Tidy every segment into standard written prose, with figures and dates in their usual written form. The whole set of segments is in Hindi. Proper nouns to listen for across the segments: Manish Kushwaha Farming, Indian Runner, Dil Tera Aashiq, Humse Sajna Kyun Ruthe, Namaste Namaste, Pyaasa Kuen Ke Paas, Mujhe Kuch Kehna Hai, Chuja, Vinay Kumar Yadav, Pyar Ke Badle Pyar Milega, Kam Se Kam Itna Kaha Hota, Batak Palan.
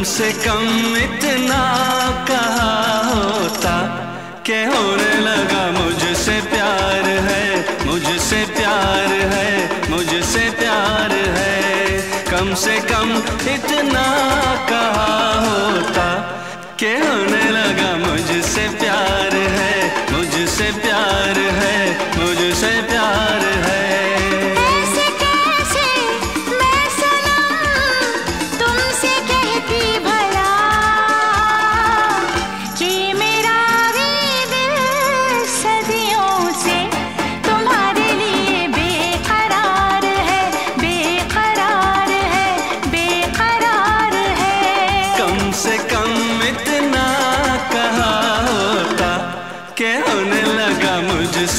कम से कम इतना कहा होता के होने लगा मुझसे प्यार है, मुझसे प्यार है, मुझसे प्यार है। कम से कम इतना कहा होता के होने लगा मुझसे प्यार है, मुझसे प्यार है, मुझसे प्यार है।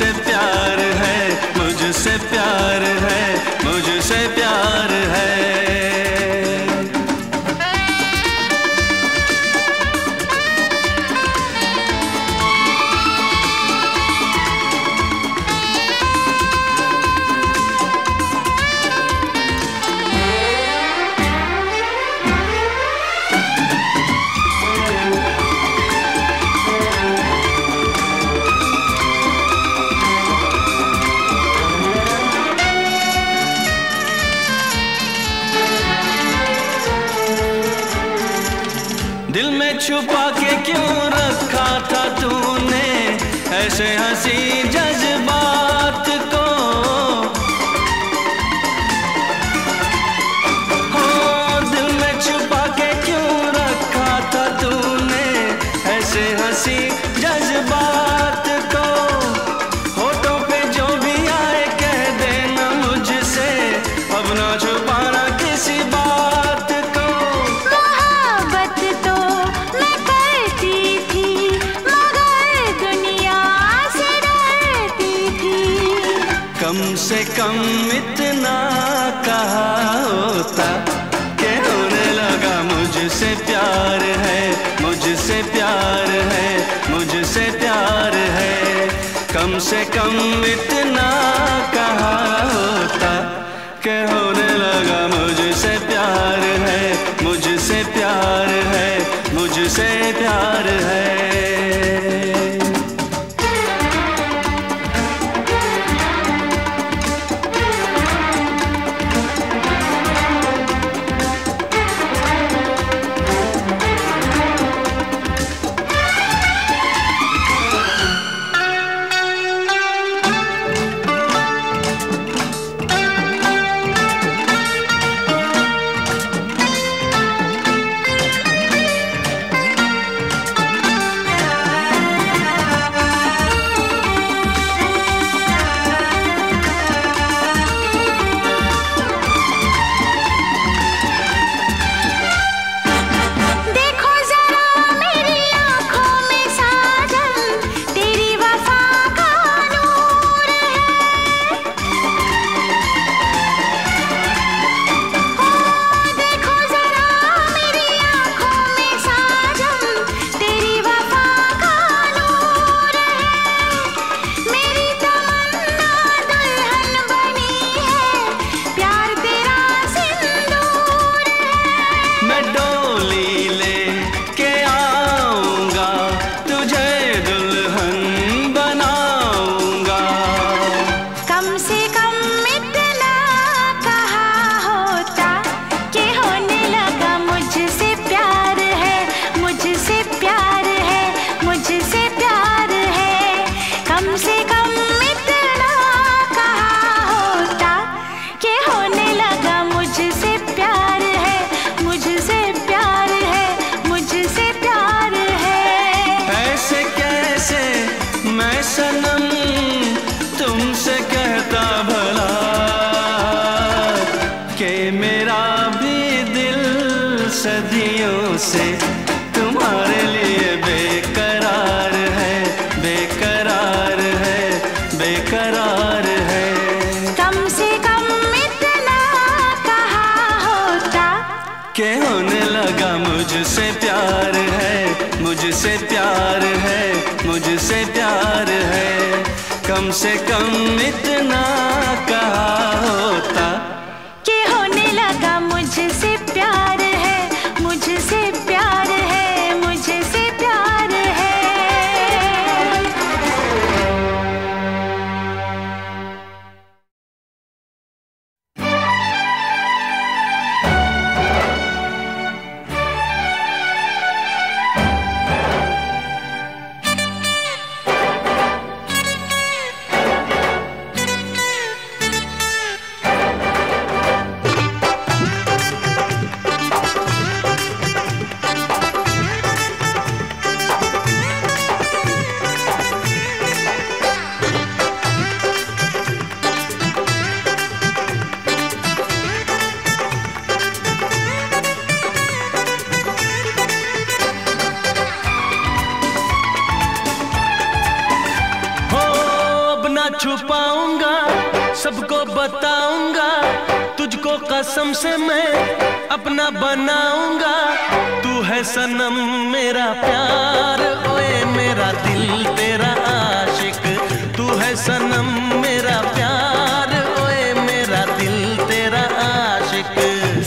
मुझसे प्यार है, मुझसे प्यार है, मुझसे प्यार है। दिल में छुपा के क्यों रखा था तूने ऐसे हंसी जज्बात को, हो दिल में छुपा के क्यों रखा था तूने ऐसे हंसी जज्बात को। होठों पे जो भी आए कह देना मुझसे, अब ना छुपाना किसी बात को। कम से कम इतना कहा होता के होने लगा मुझसे प्यार है, मुझसे प्यार है, मुझसे प्यार है। कम से कम इतना कहा होता के होने लगा मुझसे प्यार है, मुझसे प्यार है, मुझसे प्यार है। सनम तुमसे कहता भला के मेरा भी दिल सदियों से तुम्हारे लिए बेकरार है, बेकरार है, बेकरार है। कम से कम इतना कहा होता के होने लगा मुझसे प्यार है, मुझसे प्यार है, मुझसे प्यार है। कम से कम इतना कहा होता कि होने लगा मुझसे प्यार है, मुझसे। सबको बताऊंगा, तुझको कसम से मैं अपना बनाऊंगा। तू है सनम मेरा प्यार, ओए मेरा दिल तेरा आशिक। तू है सनम मेरा प्यार, ओए मेरा दिल तेरा आशिक।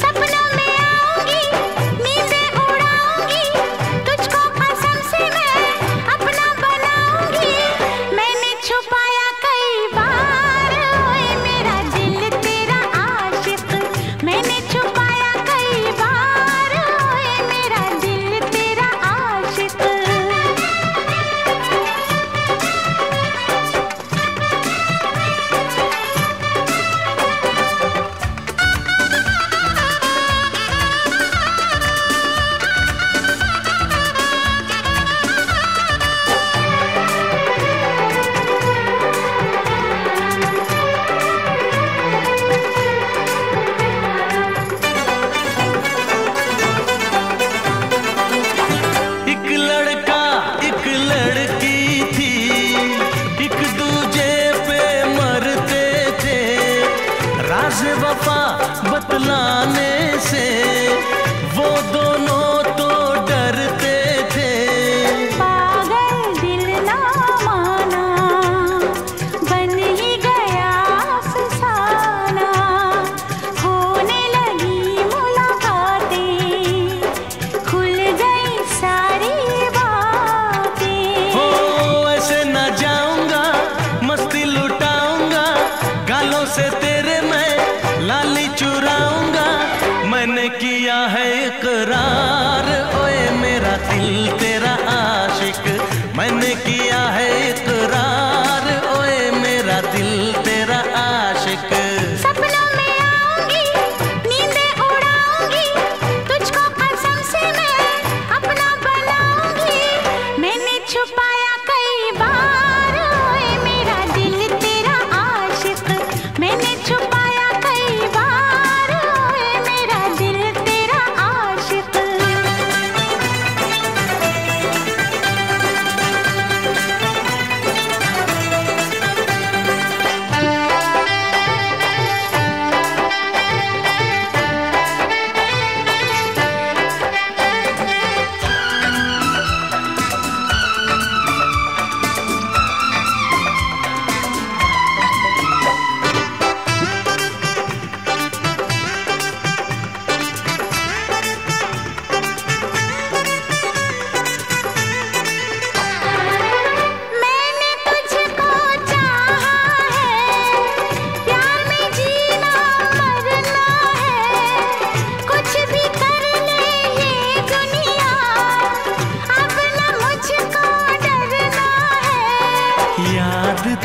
सपनों में आऊंगी, नींदें उड़ाऊंगी, तुझको कसम से मैं अपना बनाऊंगी। मैंने छुपाया कई बार, ओए मेरा दिल तेरा आशिक। मैंने छुपाया कई बार, ओए मेरा दिल तेरा आशिक। वफा बतलाने से वो दोनों तो डरते थे। पागल दिल ना माना, बन ही गया अफसाना। होने लगी मुलाकातें, खुल गई सारी बातें। हो ऐसे ना जाऊंगा, मस्ती लुटाऊंगा, गालों से तेरे मैं लाली चुराऊंगा। मैंने किया है इकरार, ओए मेरा दिल तेरा आशिक। मैंने किया है इकरार, ओए मेरा दिल तेरा आशिक। सपनों में आऊंगी, नींदें उड़ाऊंगी, तुझको कसम से मैं अपना बनाऊंगी। मैंने छुपाया कई बार, ओए मेरा दिल तेरा आशिक। मैंने छुपा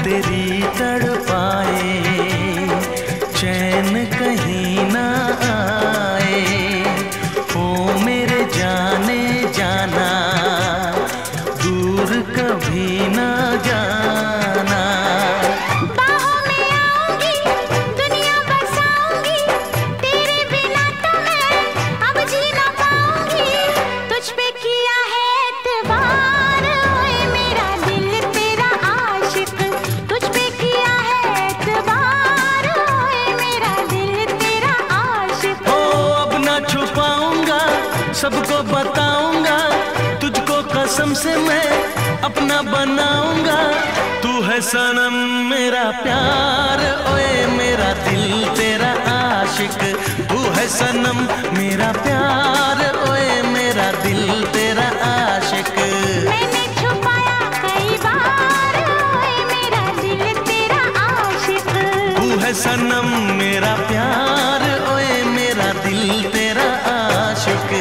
तेरी तड़पाए, चैन कहीं ना आए। ओ मेरे जाने जाना, दूर कभी ना जाना। बाहों में आऊंगी, दुनिया बसाऊंगी, तेरे बिना तो मैं अब जी ना पाऊंगी। तुझ पे किया है एतबार, ओए मेरा दिल तेरा आशिक। सबको बताऊंगा, तुझको कसम से मैं अपना बनाऊंगा। तू है सनम मेरा प्यार, ओए मेरा दिल तेरा आशिक। तू है सनम मेरा प्यार, ओए मेरा दिल तेरा आशिक। मैंने छुपाया कई बार, ओए मेरा दिल तेरा आशिक। तू है सनम मेरा प्यार, ओए मेरा दिल तेरा आशिक।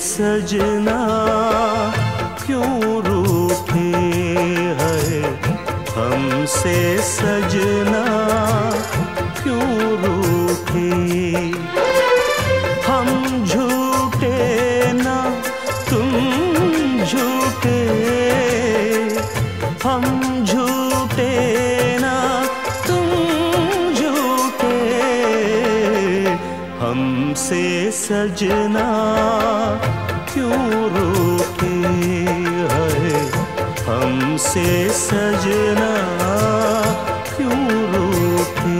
सजना क्यों रूठे है हमसे सजना क्यों रूठे, हम झूठे ना तुम झूठे, हम झूठे ना तुम झूठे, हमसे सजना क्यों रूठे है हमसे सजना क्यों रूठे।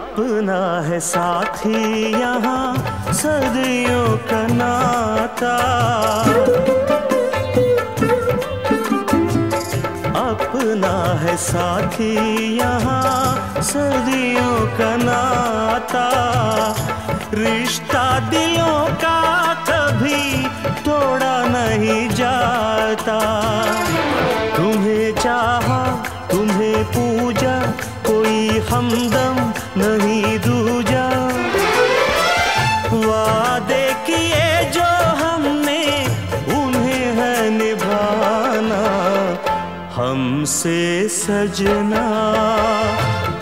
अपना है साथी यहाँ सदियों का नाता, अपना है साथी यहाँ सदियों का नाता, रिश्ता दिलों का कभी तोड़ा नहीं जाता, तुम्हें चाहा तुम्हें पूजा कोई हमदम नहीं दूजा, वादे किए जो हमने उन्हें है निभाना, हमसे सजना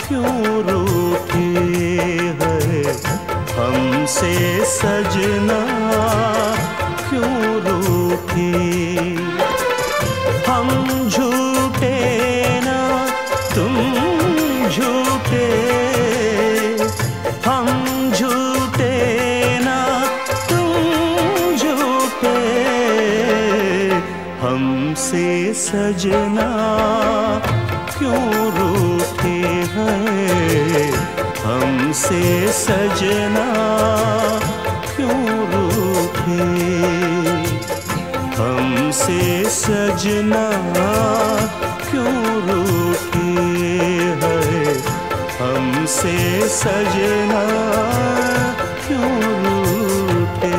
क्यों रूठे है हमसे सजना क्यों रूठे, हम झूठे ना तुम झूठे, हम झूठे ना तुम झूठे, हमसे सजना क्यों रूठे हैं हमसे सजना क्यों रूठे, हमसे सजना क्यों रूठे है हमसे सजना क्यों रूठे।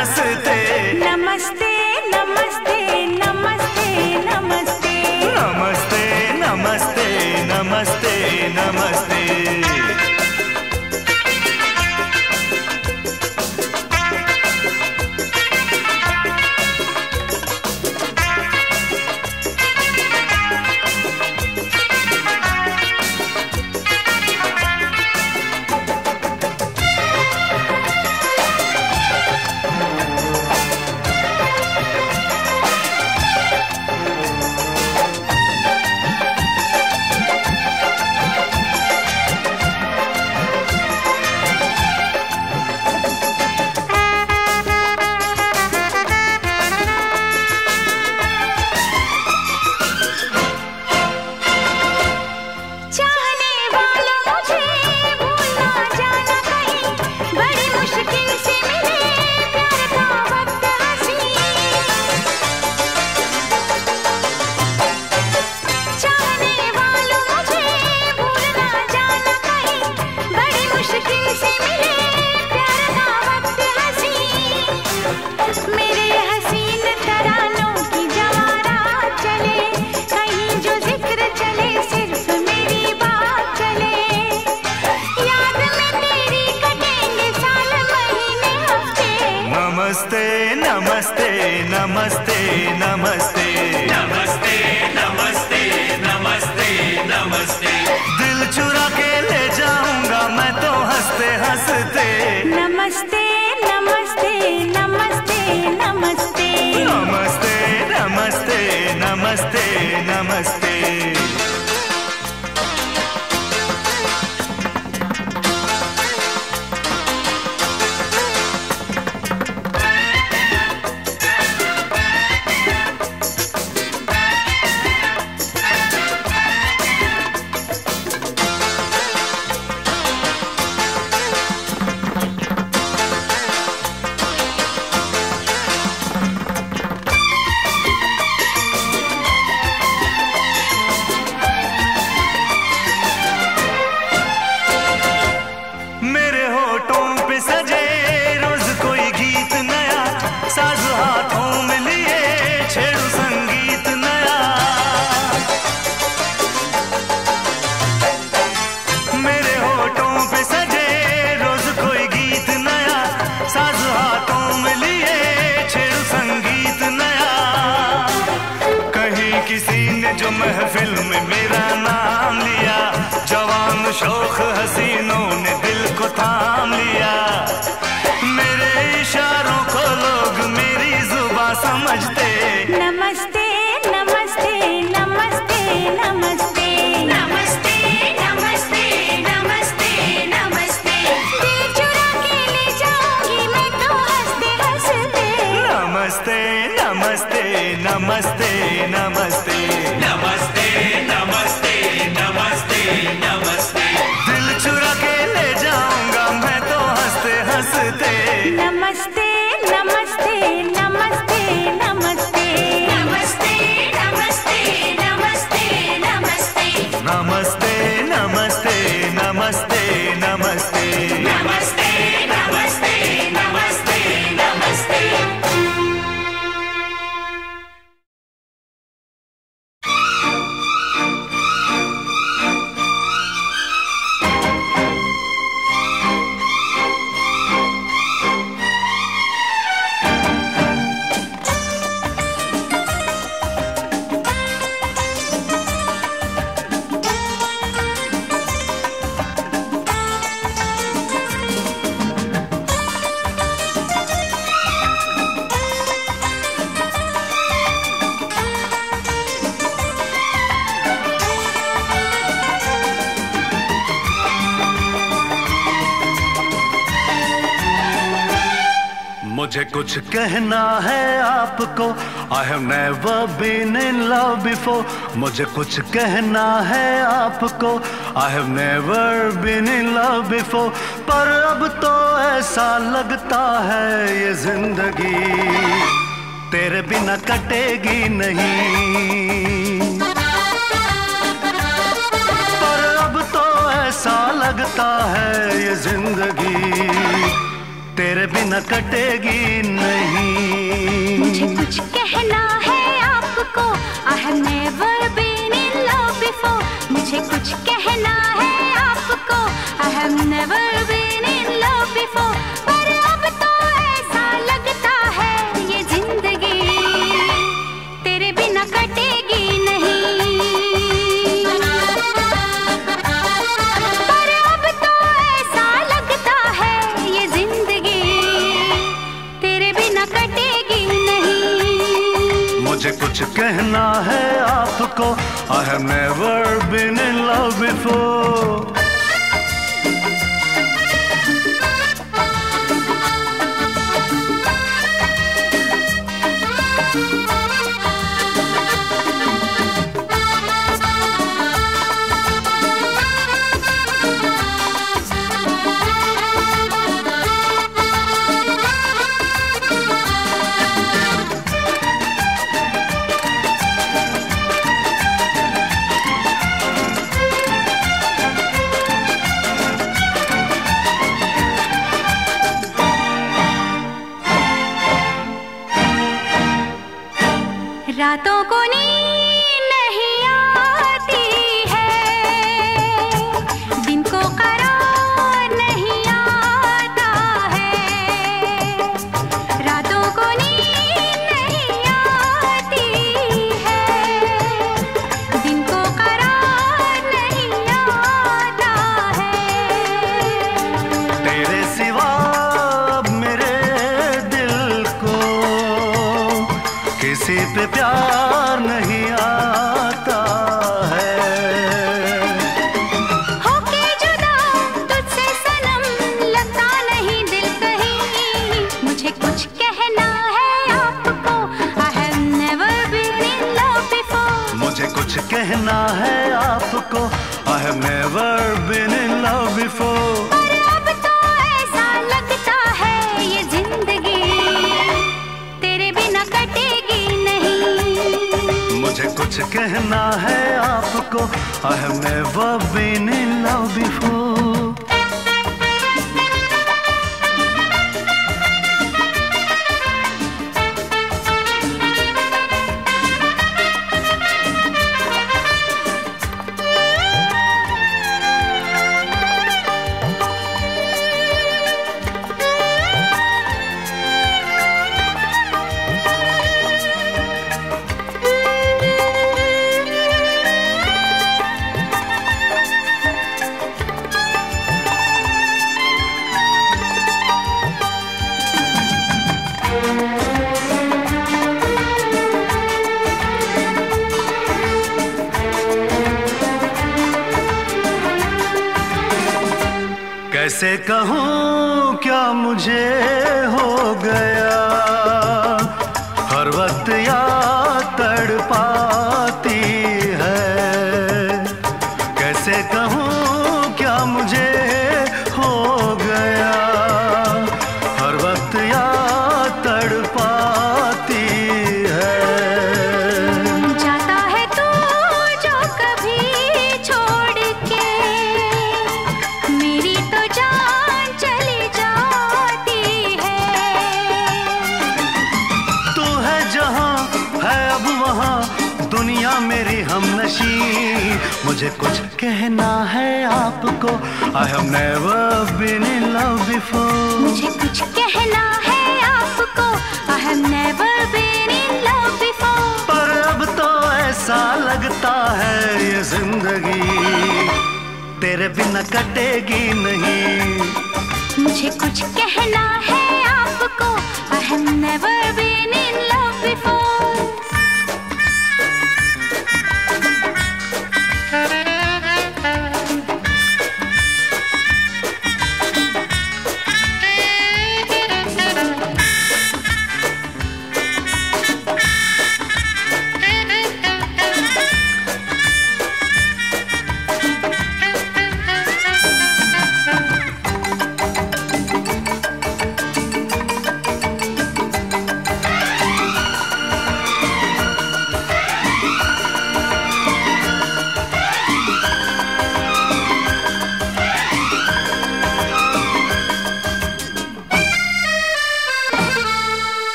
नमस्ते नमस्ते नमस्ते नमस्ते नमस्ते नमस्ते नमस्ते नमस्ते नमस्ते। नमस्ते नमस्ते नमस्ते नमस्ते नमस्ते नमस्ते नमस्ते नमस्ते। दिल चुरा के ले जाऊंगा मैं तो हंसते हंसते। नमस्ते नमस्ते नमस्ते नमस्ते नमस्ते नमस्ते नमस्ते नमस्ते। सजे रोज कोई गीत नया, साज हाथों में लिए छेड़ू संगीत नया। मेरे होठों पे सजे रोज कोई गीत नया, साज हाथों में लिए छेड़ू संगीत नया। कहीं किसी ने जो महफिल में मेरा नाम लिया, जवान शौक हसीनों ने दिल को थाम लिया। मेरे इशारों को लोग मेरी जुबां समझते। नमस्ते नमस्ते नमस्ते नमस्ते नमस्ते नमस्ते नमस्ते नमस्ते। दिल चुरा के ले जाऊंगी मैं तो हंसते हंसते। नमस्ते नमस्ते नमस्ते नमस्ते नमस्ते नमस्ते नमस्ते नमस्ते। दिल चुरा के ले जाऊंगा मैं तो हंसते हंसते। नमस्ते नमस्ते नमस्ते नमस्ते नमस्ते नमस्ते नमस्ते नमस्ते नमस्ते नमस्ते नमस्ते नमस्ते नमस्ते नमस्ते नमस्ते नमस्ते। मुझे कुछ कहना है आपको, I have never been in love before। मुझे कुछ कहना है आपको, I have never been in love before। पर अब तो ऐसा लगता है ये जिंदगी तेरे बिना कटेगी नहीं। पर अब तो ऐसा लगता है ये जिंदगी तेरे बिना कटेगी नहीं। मुझे कुछ कहना है आपको, I have never been in love before। मुझे कुछ कहना है आपको, I have never been in love before। पर अब तो ऐसा लगता है ये जिंदगी तेरे बिना कटेगी नहीं। पर अब तो ऐसा लगता है ये जिंदगी तेरे बिना कटेगी नहीं। मुझे कुछ कहना है आपको, I have never been in love before। रातों को नींद नहीं आती है, दिन को करार नहीं आता है। रातों को नींद नहीं आती है, दिन को करार नहीं आता है। तेरे सिवा मेरे दिल को किसी पे प्यार नहीं आता है। होके जुदा तुझसे सनम लगता नहीं दिल कहीं। मुझे कुछ कहना है आपको, I have never been in love before। मुझे कुछ कहना है आपको, I have never been in love before। कुछ कहना है आपको, I have never been in love before। कैसे कहूँ क्या मुझे हो गया, हर वक्त याद तड़पाती है। कैसे कहूँ क्या मुझे हो गया, हर वक्त याद तड़पाती है। जाता है तू जो कभी छोड़ के, मेरी तो दुनिया मेरी हमनशी। मुझे कुछ कहना है आपको, I have never been in love before। मुझे कुछ कहना है आपको, I have never been in love before। पर अब तो ऐसा लगता है ये जिंदगी तेरे बिना कटेगी नहीं। मुझे कुछ कहना है आपको, I have never been in love before।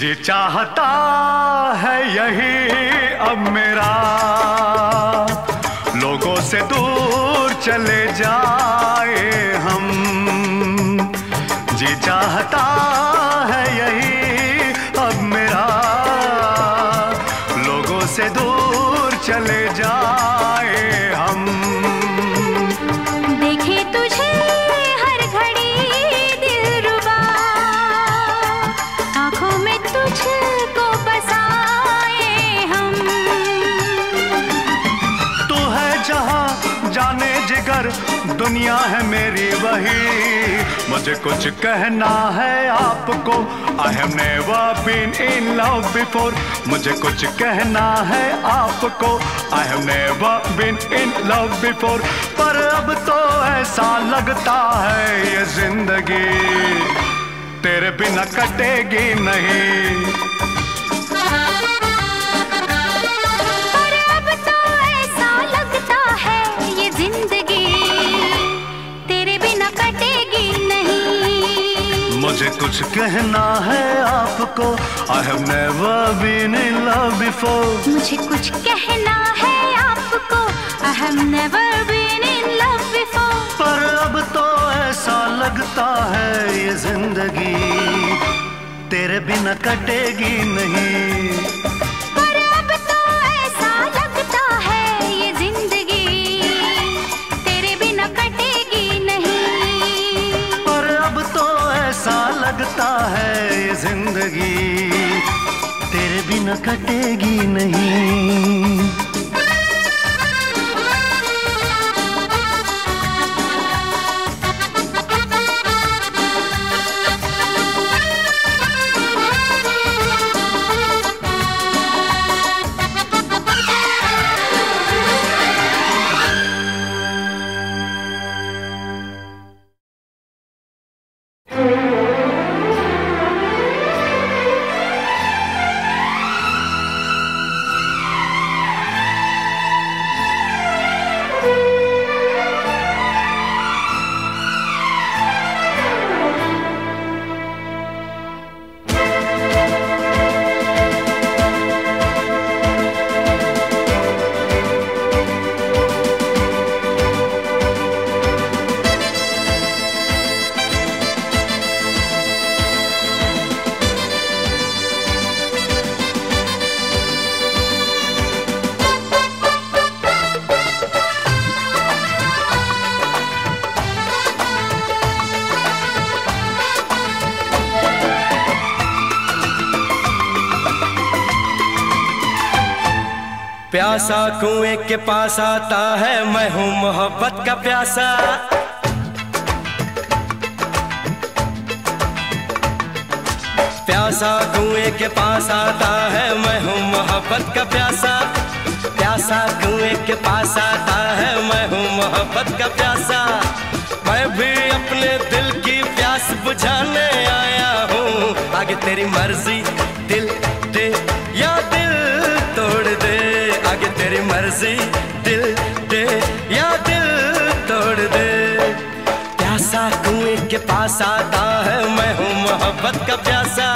तुझे चाहता है यही अब मेरा, लोगों से दूर चले जाए हम। जी चाहता है यही अब मेरा, लोगों से दूर चले जाए हम। देखे तुझे हर घड़ी दिलरुबा, आंखों में तुझको बसाए हम। तू है जहां जाने जिगर, दुनिया है मेरी वही। मुझे कुछ कहना है आपको, I have never been in love before। मुझे कुछ कहना है आपको, I have never been in love before। पर अब तो ऐसा लगता है ये जिंदगी तेरे बिना कटेगी नहीं। मुझे कुछ कहना है आपको, I have never been in love before। मुझे कुछ कहना है आपको, I have never been in love before। पर अब तो ऐसा लगता है ये जिंदगी तेरे बिना कटेगी नहीं। पर अब तो ऐसा लगता है ये जिंदगी तेरे बिना कटेगी नहीं। पर अब तो ऐसा लगता है ये जिंदगी तेरे बिना कटेगी नहीं। प्यासा कुएं के पास आता है, मैं हूँ मोहब्बत का प्यासा। प्यासा कुएं के पास आता है, मैं हूँ मोहब्बत का प्यासा। प्यासा कुएं के पास आता है, मैं हूँ मोहब्बत का प्यासा। मैं भी अपने दिल की प्यास बुझाने आया हूँ, आगे तेरी मर्जी दिल दे या दिल तोड़ दे। आगे तेरी मर्जी दिल दे या दिल तोड़ दे। प्यासा कुएं के पास आता है, मैं हूँ मोहब्बत का प्यासा।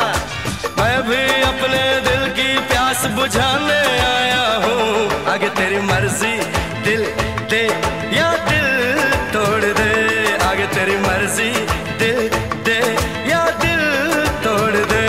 मैं भी अपने दिल की प्यास बुझाने आया हूँ, आगे तेरी मर्जी दिल दे या दिल तोड़ दे। आगे तेरी मर्जी दिल दे या दिल तोड़ दे।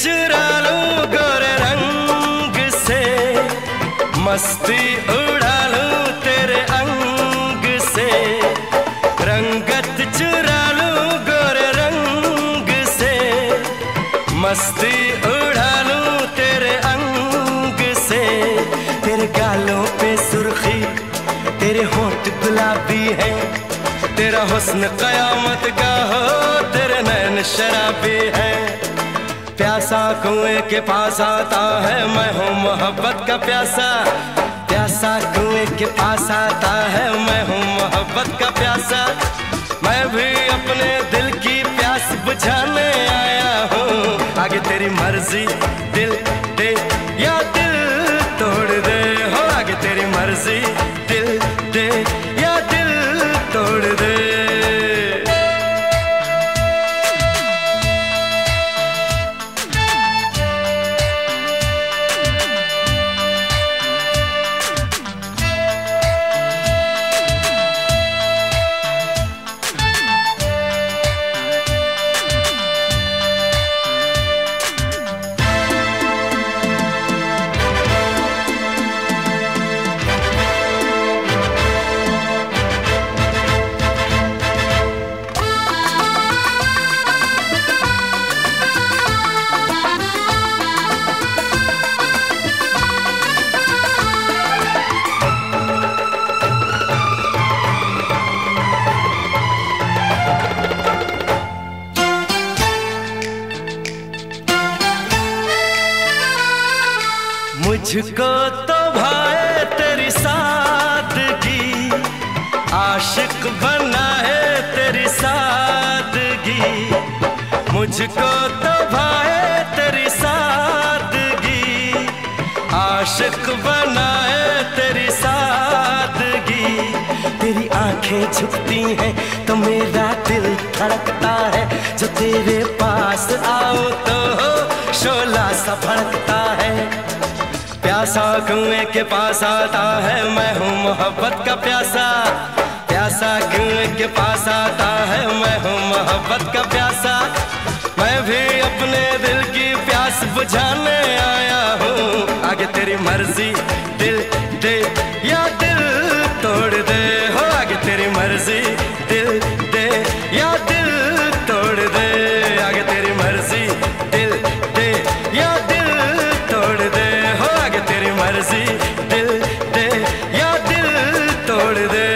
चुरा लूं गोरे रंग से, मस्ती उड़ा लूं तेरे अंग से। रंगत चुरा लूं गोरे रंग से, मस्ती उड़ा लूं तेरे अंग से। तेरे गालों पे सुर्खी, तेरे होंठ गुलाबी है। तेरा हुस्न कयामत का हो, तेरे नैन शराबी है। प्यासा कुएं के पास आता है, मैं हूँ मोहब्बत का प्यासा। प्यासा कुएं के पास आता है, मैं हूँ मोहब्बत का प्यासा। मैं भी अपने दिल की प्यास बुझाने आया हूँ, आगे तेरी मर्जी दिल दे या दिल तोड़ दे हो, आगे तेरी मर्जी दिल दे या दिल तोड़ दे। मुझको तो भाए तेरी सादगी, आशिक बना है तेरी सादगी। मुझको तो भाए तेरी सादगी, आशिक बना है तेरी सादगी। तेरी आंखें झुकती हैं तो मेरा दिल धड़कता है, जो तेरे पास आओ तो शोला सा भड़कता है। प्यासा कुएं के पास आता है, मैं हूँ मोहब्बत का प्यासा। प्यासा कुएं के पास आता है, मैं हूँ मोहब्बत का प्यासा। मैं भी अपने दिल की प्यास बुझाने आया हूँ, आगे तेरी मर्जी दिल दे या दिल तोड़ दे हो, आगे तेरी मर्जी दिल दे या दिल तोड़ दे, आगे तेरी मर्जी दिल दे या दिल तोड़ दे हो, आगे तेरी मर्जी दिल दे या दिल तोड़ दे।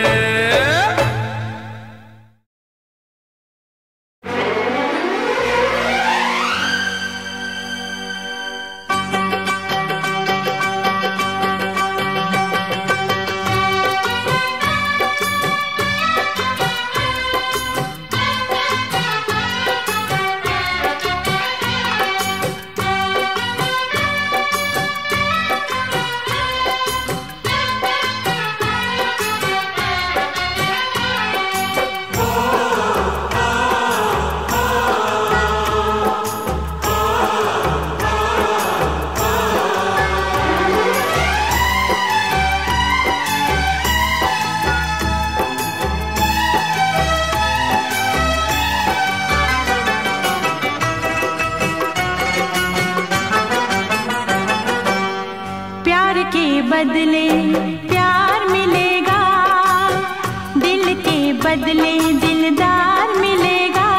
बदले प्यार मिलेगा, दिल के बदले दिलदार मिलेगा।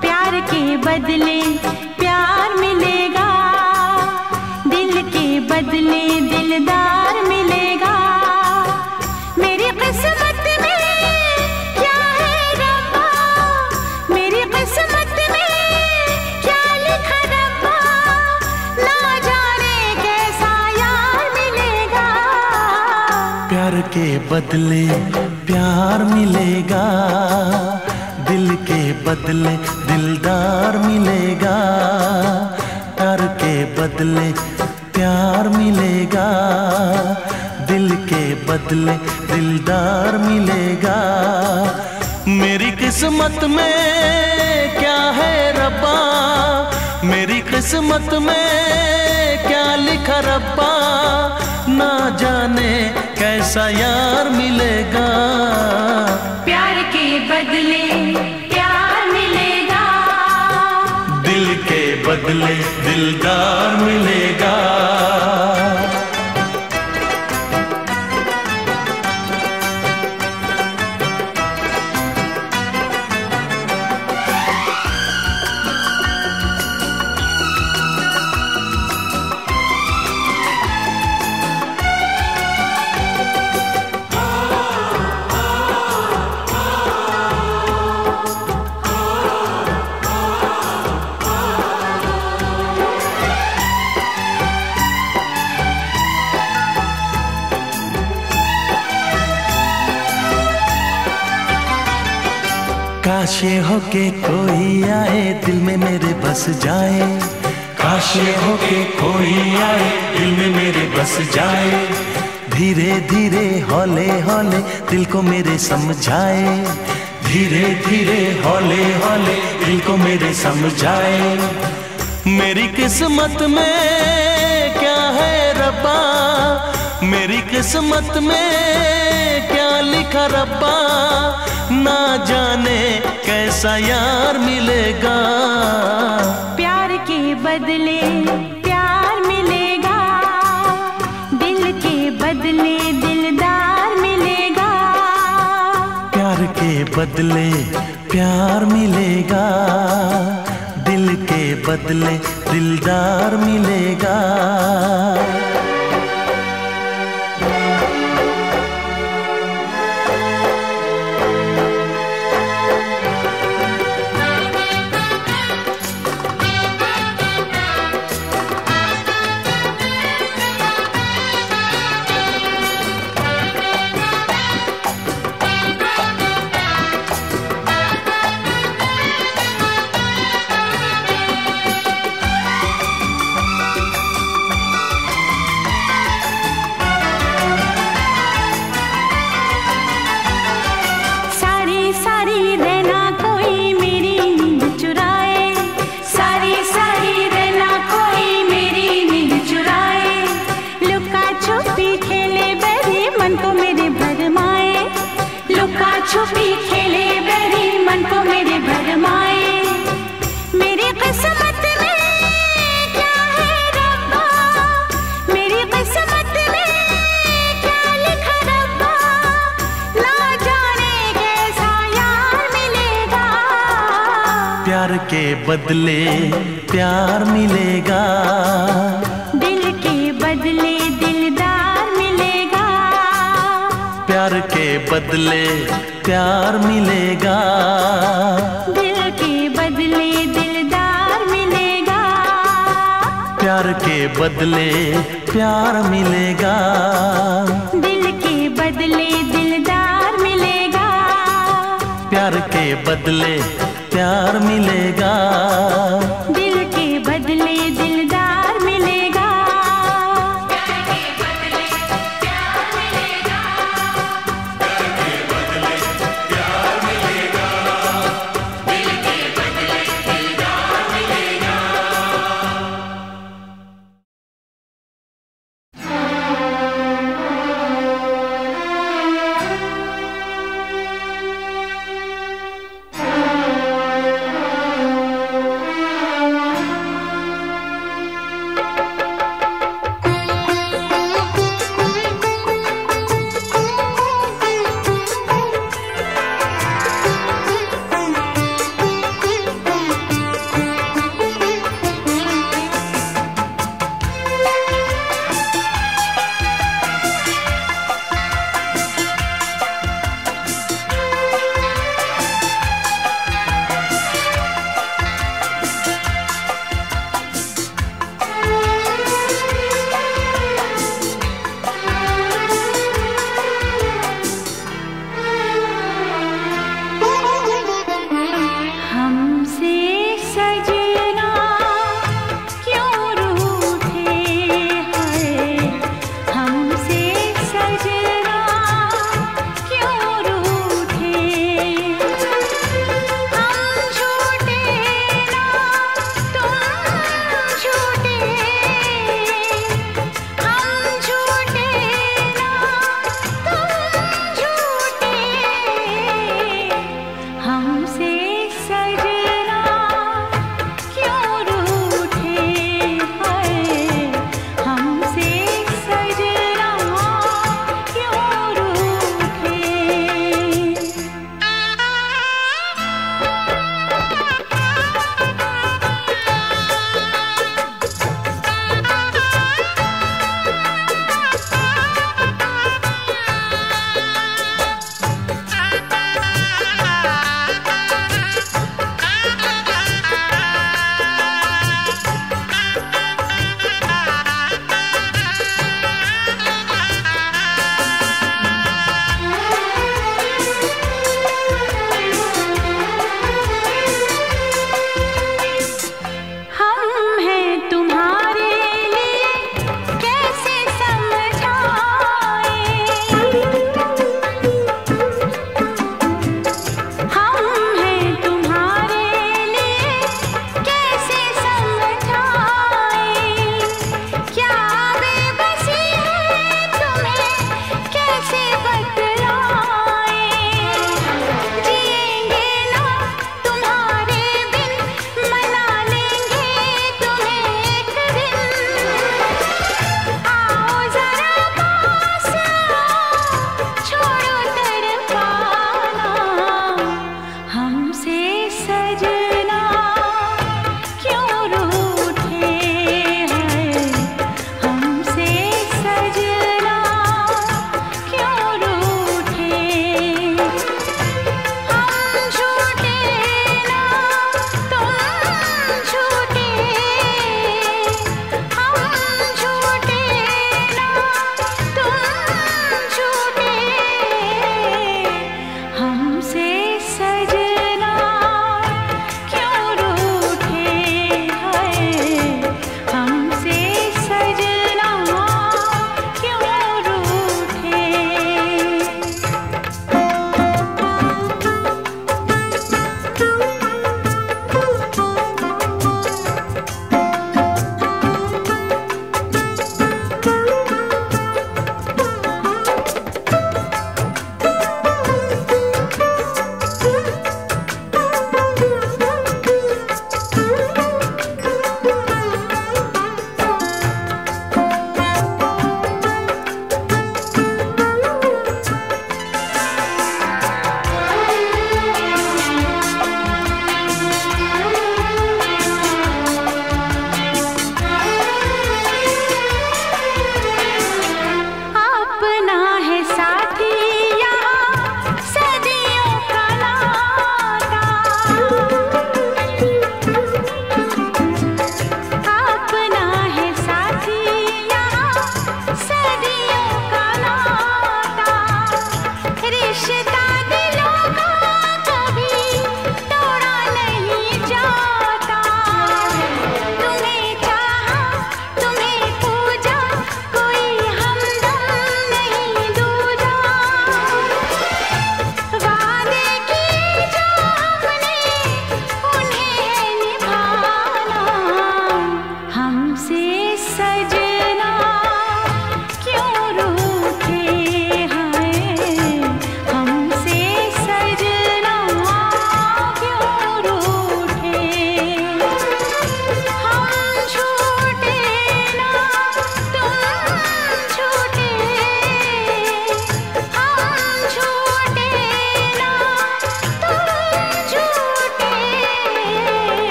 प्यार के बदले प्यार मिलेगा, दिल के बदले दिलदार मिलेगा। मेरी किस्मत में क्या है रब्बा, मेरी किस्मत में क्या लिखा रब्बा। ना जाने कैसा प्यार के बदले प्यार मिलेगा, दिल के बदले दिलदार मिलेगा। प्यार के बदले प्यार मिलेगा, दिल के बदले दिलदार मिलेगा। मेरी किस्मत में क्या है रब्बा, मेरी किस्मत में क्या लिखा रब्बा। ना जाने कैसा यार मिलेगा, प्यार के बदले प्यार मिलेगा, दिल के बदले दिलदार मिलेगा। काश ये हो के कोई आए दिल में मेरे बस जाए, काश ये हो के कोई आए दिल में मेरे बस जाए। धीरे धीरे हौले हौले दिल को मेरे समझाए, धीरे धीरे हौले हौले दिल को मेरे समझाए। मेरी किस्मत में क्या है रब्बा, मेरी किस्मत में क्या लिखा रब्बा। ना जाने कैसा यार मिलेगा, प्यार के बदले प्यार मिलेगा, दिल के बदले दिलदार मिलेगा। प्यार के बदले प्यार मिलेगा, दिल के बदले दिलदार मिलेगा। छुपी खेले बहरी मन को मेरे भरमाए। मेरी किस्मत में क्या है रब्बा, मेरी किस्मत में क्या लिखा रब्बा। ना जाने कैसा यार मिलेगा, प्यार के बदले प्यार मिलेगा, दिल के बदले दिलदार मिलेगा। प्यार के बदले प्यार मिलेगा, दिल के बदले दिलदार मिलेगा। प्यार के बदले प्यार मिलेगा, दिल के बदले दिलदार मिलेगा। प्यार के बदले प्यार मिलेगा।